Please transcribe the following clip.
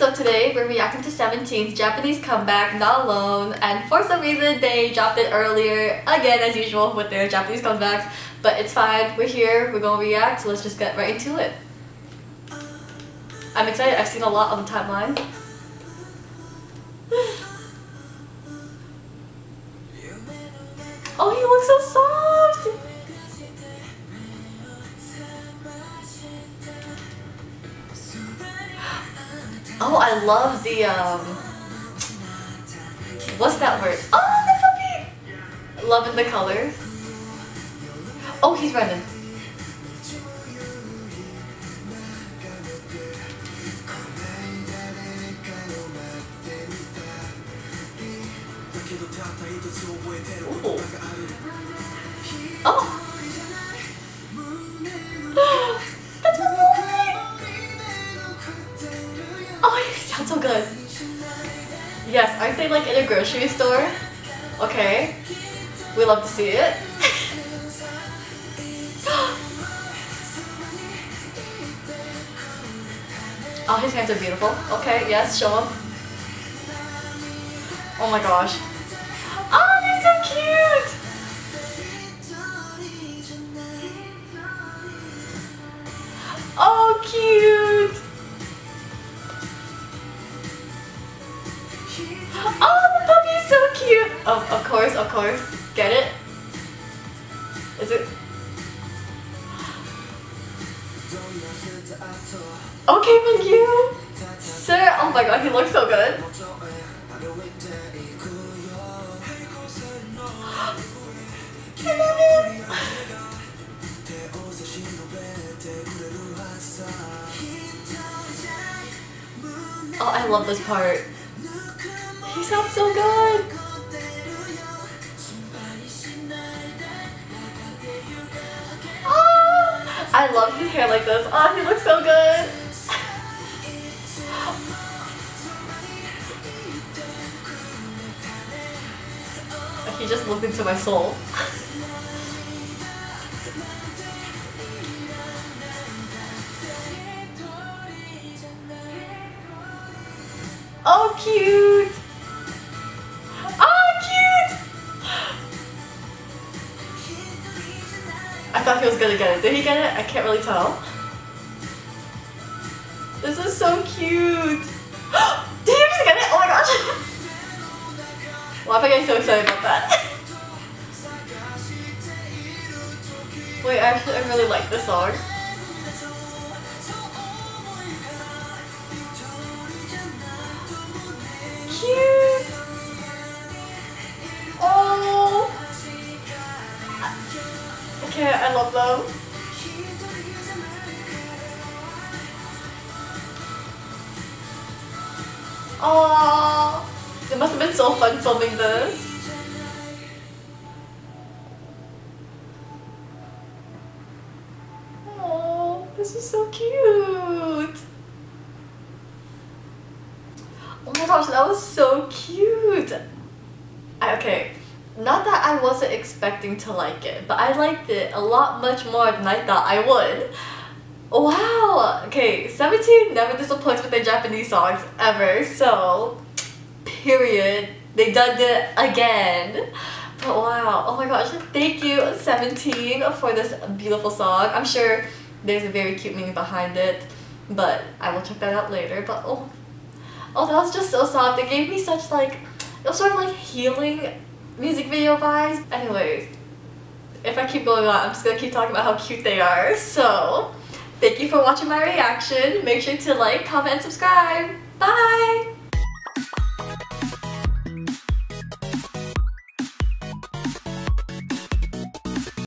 so today we're reacting to Seventeen's Japanese comeback, Not Alone, and for some reason they dropped it earlier, again as usual with their Japanese comebacks, but it's fine, we're here, we're gonna react, so let's just get right into it. I'm excited, I've seen a lot on the timeline. Oh, he looks so soft! Oh, I love the, what's that word? Oh, the puppy! Loving the color. Oh, he's running. Ooh. Oh! So good. Yes, aren't they like in a grocery store? Okay, we love to see it. Oh, his hands are beautiful. Okay, yes, show them. Oh my gosh. Oh, they're so cute. Oh, cute. Oh, the puppy is so cute! Oh, of course, get it? Is it? Okay, thank you! Sir, oh my god, he looks so good! I love him! Oh, I love this part. He sounds so good! Oh, I love his hair like this. Oh, he looks so good! Oh. He just looked into my soul. Oh, cute! I thought he was gonna get it. Did he get it? I can't really tell. This is so cute! Did he just get it? Oh my gosh! Why am I getting so excited about that? Wait, actually I really like this song. Cute! Okay, I love them. Aww, it must have been so fun filming this. Oh, this is so cute. Oh my gosh, that was so cute. Okay. Not that I wasn't expecting to like it, but I liked it a lot much more than I thought I would. Wow! Okay, Seventeen never disappoints with their Japanese songs, ever, so... period. They done it again. But wow, oh my gosh, thank you, Seventeen, for this beautiful song. I'm sure there's a very cute meaning behind it, but I will check that out later. But oh, that was just so soft. It gave me such like... it was sort of like healing music video vibes. Anyways, if I keep going on, I'm just gonna keep talking about how cute they are. So, thank you for watching my reaction. Make sure to like, comment, and subscribe. Bye!